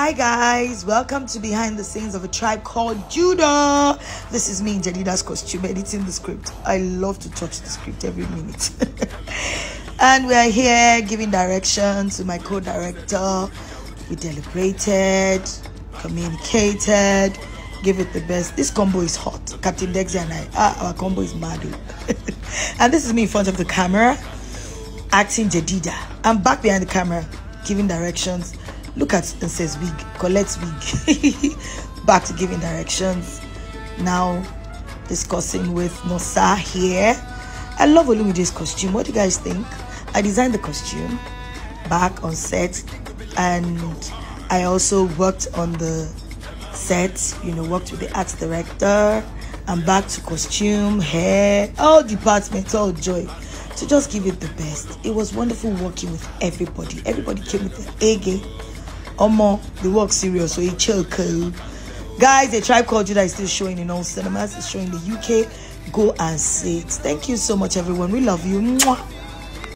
Hi guys, welcome to Behind the Scenes of A Tribe Called Judah. This is me in Jadida's costume editing the script. I love to touch the script every minute. And we are here giving direction to my co-director. We deliberated, communicated, give it the best. This combo is hot. Captain Dexia and I, our combo is Madu. And this is me in front of the camera, acting Jedida. I'm back behind the camera, giving directions. Look at and says wig, Colette's wig. Back to giving directions. Now discussing with Nosa here. I love Olumide's costume. What do you guys think? I designed the costume back on set, and I also worked on the set, you know, worked with the art director. I'm back to costume, hair, all departments, all joy. So just give it the best. It was wonderful working with everybody. Everybody came with the A game. Omo, they work serious, so it chill cool. Guys, A Tribe Called Judah is still showing in all cinemas. It's showing in the UK. Go and see it. Thank you so much, everyone. We love you. Mwah.